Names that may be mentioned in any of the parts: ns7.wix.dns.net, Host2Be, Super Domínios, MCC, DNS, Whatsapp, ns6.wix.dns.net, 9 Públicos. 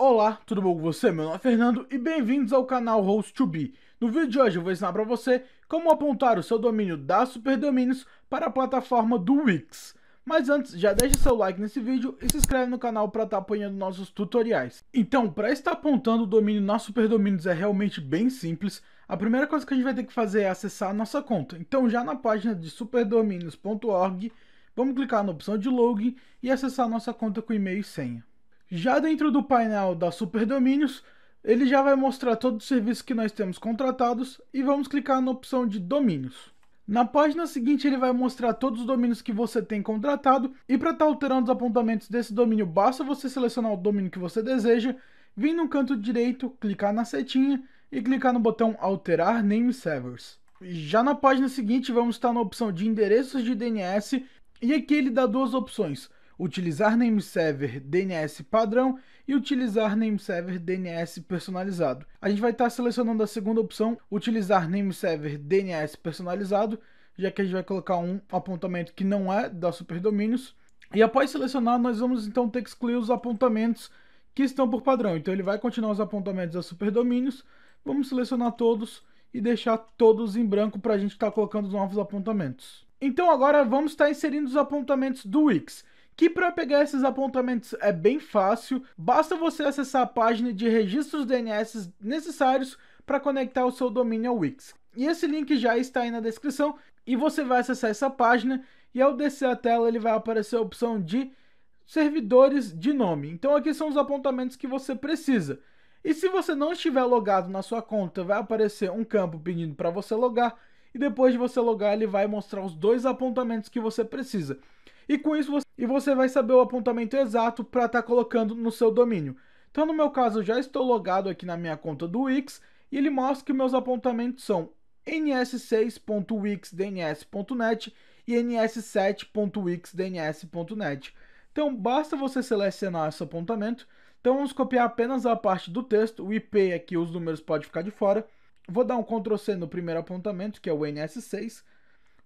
Olá, tudo bom com você? Meu nome é Fernando e bem-vindos ao canal Host2Be. No vídeo de hoje eu vou ensinar para você como apontar o seu domínio da Super Domínios para a plataforma do Wix. Mas antes, já deixa seu like nesse vídeo e se inscreve no canal para estar apoiando nossos tutoriais. Então, para estar apontando o domínio na Super Domínios é realmente bem simples. A primeira coisa que a gente vai ter que fazer é acessar a nossa conta. Então, já na página de superdomínios.org, vamos clicar na opção de login e acessar a nossa conta com e-mail e senha. Já dentro do painel da Super Domínios, ele já vai mostrar todos os serviços que nós temos contratados e vamos clicar na opção de domínios. Na página seguinte ele vai mostrar todos os domínios que você tem contratado e para estar alterando os apontamentos desse domínio basta você selecionar o domínio que você deseja, vir no canto direito, clicar na setinha e clicar no botão alterar name servers. Já na página seguinte vamos estar na opção de endereços de DNS e aqui ele dá duas opções. Utilizar name server DNS padrão e utilizar name server DNS personalizado. A gente vai estar selecionando a segunda opção, utilizar name server DNS personalizado, já que a gente vai colocar um apontamento que não é da Super Domínios. E após selecionar, nós vamos então ter que excluir os apontamentos que estão por padrão. Então ele vai continuar os apontamentos da Super Domínios. Vamos selecionar todos e deixar todos em branco para a gente estar colocando os novos apontamentos. Então agora vamos estar inserindo os apontamentos do Wix. Que para pegar esses apontamentos é bem fácil, basta você acessar a página de registros DNS necessários para conectar o seu domínio ao Wix. E esse link já está aí na descrição e você vai acessar essa página e ao descer a tela ele vai aparecer a opção de servidores de nome. Então aqui são os apontamentos que você precisa. E se você não estiver logado na sua conta, vai aparecer um campo pedindo para você logar e depois de você logar ele vai mostrar os dois apontamentos que você precisa. E com isso você vai saber o apontamento exato para estar colocando no seu domínio. Então no meu caso eu já estou logado aqui na minha conta do Wix e ele mostra que meus apontamentos são ns6.wix.dns.net e ns7.wix.dns.net. Então basta você selecionar esse apontamento. Então vamos copiar apenas a parte do texto, o IP aqui, os números podem ficar de fora. Vou dar um Ctrl+C no primeiro apontamento, que é o ns6.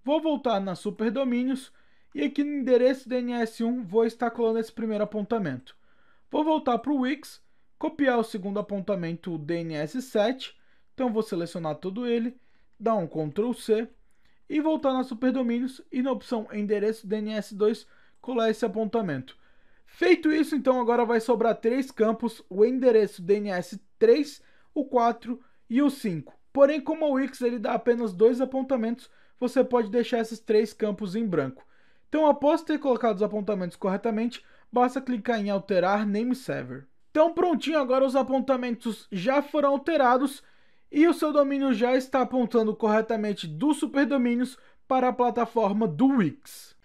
Vou voltar na Super Domínios. E aqui no endereço DNS1 vou estar colando esse primeiro apontamento. Vou voltar para o Wix, copiar o segundo apontamento, o DNS7. Então vou selecionar todo ele, dar um Ctrl+C e voltar na Super Domínios e na opção endereço DNS2 colar esse apontamento. Feito isso, então agora vai sobrar três campos, o endereço DNS3, o 4 e o 5. Porém, como o Wix ele dá apenas dois apontamentos, você pode deixar esses três campos em branco. Então, após ter colocado os apontamentos corretamente, basta clicar em alterar name server. Então, prontinho, agora os apontamentos já foram alterados e o seu domínio já está apontando corretamente do Super Domínios para a plataforma do Wix.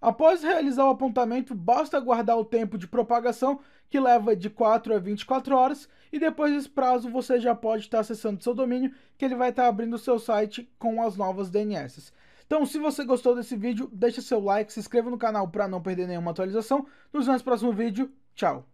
Após realizar o apontamento, basta aguardar o tempo de propagação, que leva de 4 a 24 horas, e depois desse prazo você já pode estar acessando seu domínio, que ele vai estar abrindo o seu site com as novas DNS. Então, se você gostou desse vídeo, deixa seu like, se inscreva no canal para não perder nenhuma atualização. Nos vemos no próximo vídeo. Tchau!